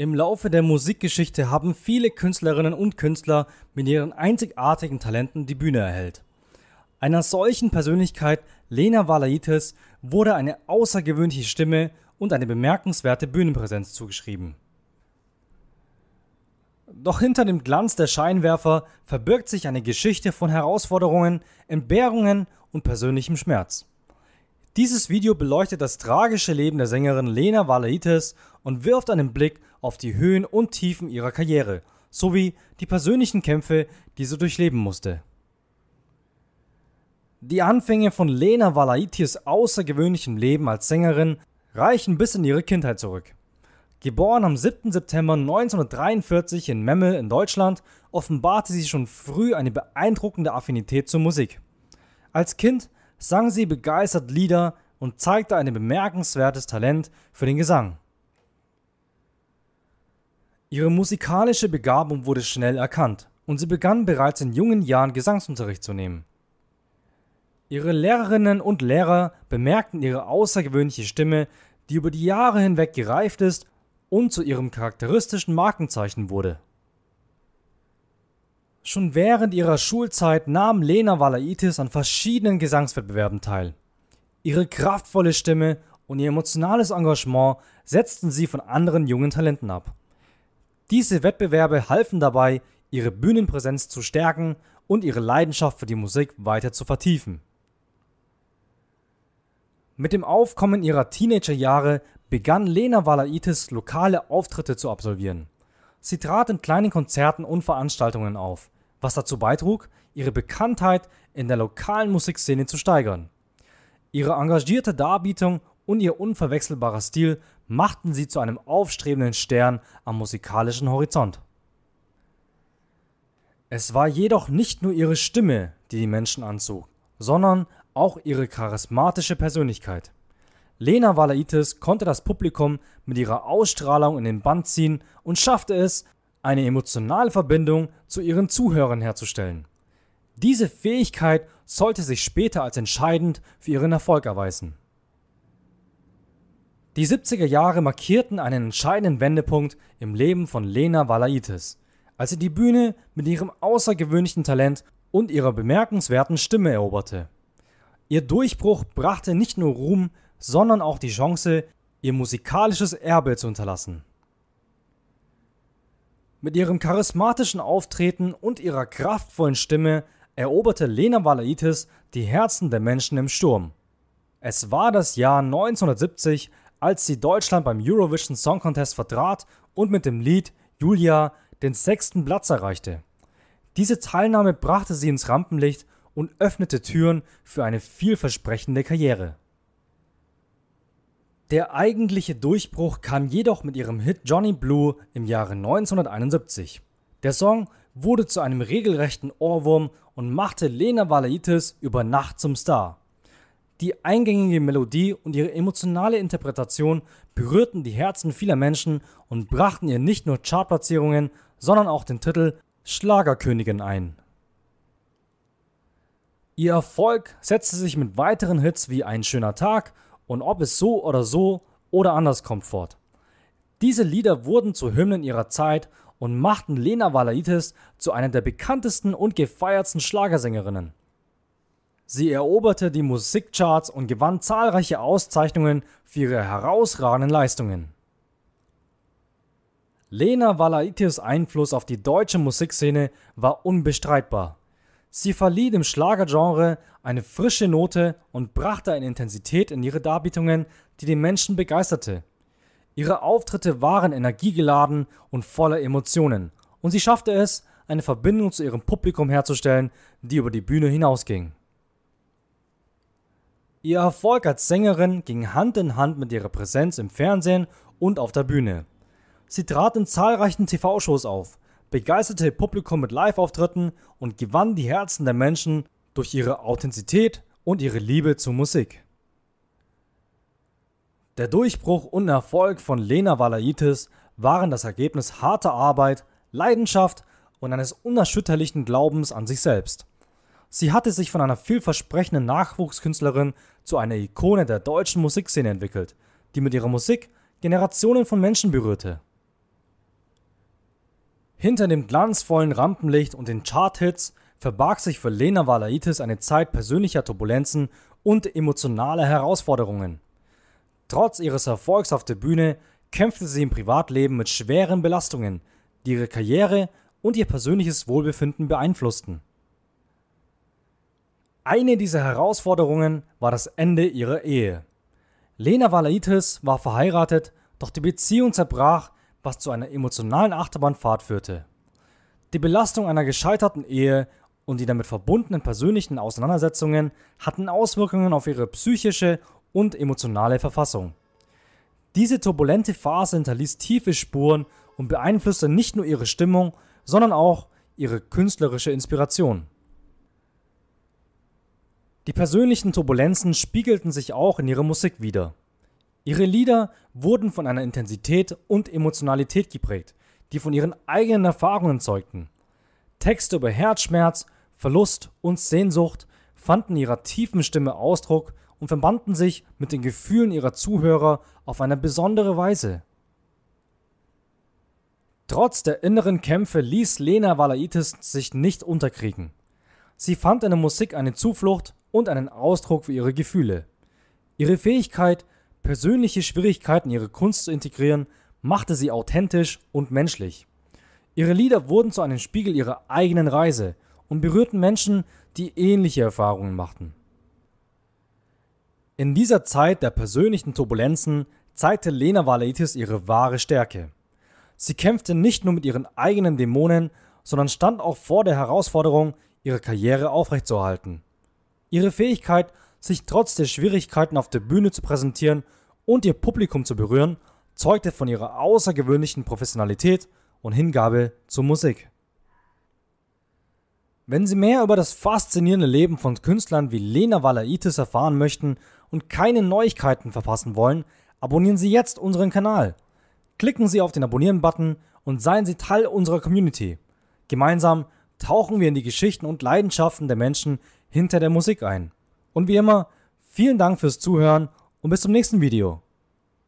Im Laufe der Musikgeschichte haben viele Künstlerinnen und Künstler mit ihren einzigartigen Talenten die Bühne erhellt. Einer solchen Persönlichkeit, Lena Valaitis, wurde eine außergewöhnliche Stimme und eine bemerkenswerte Bühnenpräsenz zugeschrieben. Doch hinter dem Glanz der Scheinwerfer verbirgt sich eine Geschichte von Herausforderungen, Entbehrungen und persönlichem Schmerz. Dieses Video beleuchtet das tragische Leben der Sängerin Lena Valaitis und wirft einen Blick auf die Höhen und Tiefen ihrer Karriere, sowie die persönlichen Kämpfe, die sie durchleben musste. Die Anfänge von Lena Valaitis außergewöhnlichem Leben als Sängerin reichen bis in ihre Kindheit zurück. Geboren am 7. September 1943 in Memmel in Deutschland, offenbarte sie schon früh eine beeindruckende Affinität zur Musik. Als Kind sang sie begeistert Lieder und zeigte ein bemerkenswertes Talent für den Gesang. Ihre musikalische Begabung wurde schnell erkannt und sie begann bereits in jungen Jahren Gesangsunterricht zu nehmen. Ihre Lehrerinnen und Lehrer bemerkten ihre außergewöhnliche Stimme, die über die Jahre hinweg gereift ist und zu ihrem charakteristischen Markenzeichen wurde. Schon während ihrer Schulzeit nahm Lena Valaitis an verschiedenen Gesangswettbewerben teil. Ihre kraftvolle Stimme und ihr emotionales Engagement setzten sie von anderen jungen Talenten ab. Diese Wettbewerbe halfen dabei, ihre Bühnenpräsenz zu stärken und ihre Leidenschaft für die Musik weiter zu vertiefen. Mit dem Aufkommen ihrer Teenagerjahre begann Lena Valaitis lokale Auftritte zu absolvieren. Sie trat in kleinen Konzerten und Veranstaltungen auf, was dazu beitrug, ihre Bekanntheit in der lokalen Musikszene zu steigern. Ihre engagierte Darbietung und ihr unverwechselbarer Stil machten sie zu einem aufstrebenden Stern am musikalischen Horizont. Es war jedoch nicht nur ihre Stimme, die die Menschen anzog, sondern auch ihre charismatische Persönlichkeit. Lena Valaitis konnte das Publikum mit ihrer Ausstrahlung in den Bann ziehen und schaffte es, eine emotionale Verbindung zu ihren Zuhörern herzustellen. Diese Fähigkeit sollte sich später als entscheidend für ihren Erfolg erweisen. Die 70er Jahre markierten einen entscheidenden Wendepunkt im Leben von Lena Valaitis, als sie die Bühne mit ihrem außergewöhnlichen Talent und ihrer bemerkenswerten Stimme eroberte. Ihr Durchbruch brachte nicht nur Ruhm, sondern auch die Chance, ihr musikalisches Erbe zu hinterlassen. Mit ihrem charismatischen Auftreten und ihrer kraftvollen Stimme eroberte Lena Valaitis die Herzen der Menschen im Sturm. Es war das Jahr 1970, als sie Deutschland beim Eurovision Song Contest vertrat und mit dem Lied Julia den 6. Platz erreichte. Diese Teilnahme brachte sie ins Rampenlicht und öffnete Türen für eine vielversprechende Karriere. Der eigentliche Durchbruch kam jedoch mit ihrem Hit Johnny Blue im Jahre 1971. Der Song wurde zu einem regelrechten Ohrwurm und machte Lena Valaitis über Nacht zum Star. Die eingängige Melodie und ihre emotionale Interpretation berührten die Herzen vieler Menschen und brachten ihr nicht nur Chartplatzierungen, sondern auch den Titel Schlagerkönigin ein. Ihr Erfolg setzte sich mit weiteren Hits wie Ein schöner Tag und Ob es so oder anders kommt fort. Diese Lieder wurden zu Hymnen ihrer Zeit und machten Lena Valaitis zu einer der bekanntesten und gefeiertsten Schlagersängerinnen. Sie eroberte die Musikcharts und gewann zahlreiche Auszeichnungen für ihre herausragenden Leistungen. Lena Valaitis Einfluss auf die deutsche Musikszene war unbestreitbar. Sie verlieh dem Schlagergenre eine frische Note und brachte eine Intensität in ihre Darbietungen, die den Menschen begeisterte. Ihre Auftritte waren energiegeladen und voller Emotionen und sie schaffte es, eine Verbindung zu ihrem Publikum herzustellen, die über die Bühne hinausging. Ihr Erfolg als Sängerin ging Hand in Hand mit ihrer Präsenz im Fernsehen und auf der Bühne. Sie trat in zahlreichen TV-Shows auf, begeisterte ihr Publikum mit Live-Auftritten und gewann die Herzen der Menschen durch ihre Authentizität und ihre Liebe zur Musik. Der Durchbruch und Erfolg von Lena Valaitis waren das Ergebnis harter Arbeit, Leidenschaft und eines unerschütterlichen Glaubens an sich selbst. Sie hatte sich von einer vielversprechenden Nachwuchskünstlerin zu einer Ikone der deutschen Musikszene entwickelt, die mit ihrer Musik Generationen von Menschen berührte. Hinter dem glanzvollen Rampenlicht und den Charthits verbarg sich für Lena Valaitis eine Zeit persönlicher Turbulenzen und emotionaler Herausforderungen. Trotz ihres Erfolgs auf der Bühne kämpfte sie im Privatleben mit schweren Belastungen, die ihre Karriere und ihr persönliches Wohlbefinden beeinflussten. Eine dieser Herausforderungen war das Ende ihrer Ehe. Lena Valaitis war verheiratet, doch die Beziehung zerbrach, was zu einer emotionalen Achterbahnfahrt führte. Die Belastung einer gescheiterten Ehe und die damit verbundenen persönlichen Auseinandersetzungen hatten Auswirkungen auf ihre psychische und emotionale Verfassung. Diese turbulente Phase hinterließ tiefe Spuren und beeinflusste nicht nur ihre Stimmung, sondern auch ihre künstlerische Inspiration. Die persönlichen Turbulenzen spiegelten sich auch in ihrer Musik wider. Ihre Lieder wurden von einer Intensität und Emotionalität geprägt, die von ihren eigenen Erfahrungen zeugten. Texte über Herzschmerz, Verlust und Sehnsucht fanden in ihrer tiefen Stimme Ausdruck und verbanden sich mit den Gefühlen ihrer Zuhörer auf eine besondere Weise. Trotz der inneren Kämpfe ließ Lena Valaitis sich nicht unterkriegen. Sie fand in der Musik eine Zuflucht und einen Ausdruck für ihre Gefühle. Ihre Fähigkeit, persönliche Schwierigkeiten in ihre Kunst zu integrieren, machte sie authentisch und menschlich. Ihre Lieder wurden zu einem Spiegel ihrer eigenen Reise und berührten Menschen, die ähnliche Erfahrungen machten. In dieser Zeit der persönlichen Turbulenzen zeigte Lena Valaitis ihre wahre Stärke. Sie kämpfte nicht nur mit ihren eigenen Dämonen, sondern stand auch vor der Herausforderung, ihre Karriere aufrechtzuerhalten. Ihre Fähigkeit, sich trotz der Schwierigkeiten auf der Bühne zu präsentieren und ihr Publikum zu berühren, zeugte von ihrer außergewöhnlichen Professionalität und Hingabe zur Musik. Wenn Sie mehr über das faszinierende Leben von Künstlern wie Lena Valaitis erfahren möchten und keine Neuigkeiten verpassen wollen, abonnieren Sie jetzt unseren Kanal. Klicken Sie auf den Abonnieren-Button und seien Sie Teil unserer Community. Gemeinsam tauchen wir in die Geschichten und Leidenschaften der Menschen hinter der Musik ein. Und wie immer, vielen Dank fürs Zuhören und bis zum nächsten Video.